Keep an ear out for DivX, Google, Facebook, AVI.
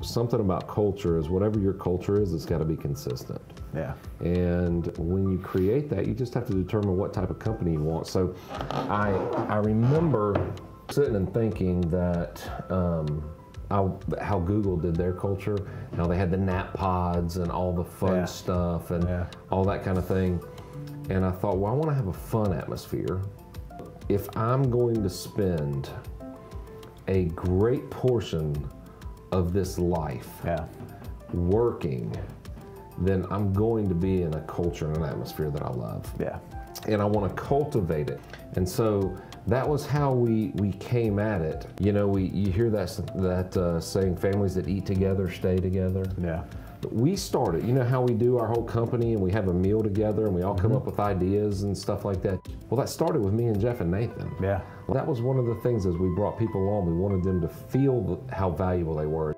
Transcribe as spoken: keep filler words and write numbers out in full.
Something about culture is whatever your culture is, it's got to be consistent. Yeah. And when you create that, you just have to determine what type of company you want. So I I remember sitting and thinking that um, I, how Google did their culture, how they had the nap pods and all the fun yeah. stuff and yeah. all that kind of thing. And I thought, well, I want to have a fun atmosphere. If I'm going to spend a great portion of this life yeah. working, then I'm going to be in a culture and an atmosphere that I love. Yeah. And I want to cultivate it. And so that was how we, we came at it. You know, we you hear that, that uh, saying, families that eat together, stay together. Yeah. We started, you know how we do our whole company and we have a meal together and we all come mm-hmm. up with ideas and stuff like that? Well, that started with me and Jeff and Nathan. Yeah. That was one of the things as we brought people on, we wanted them to feel how valuable they were.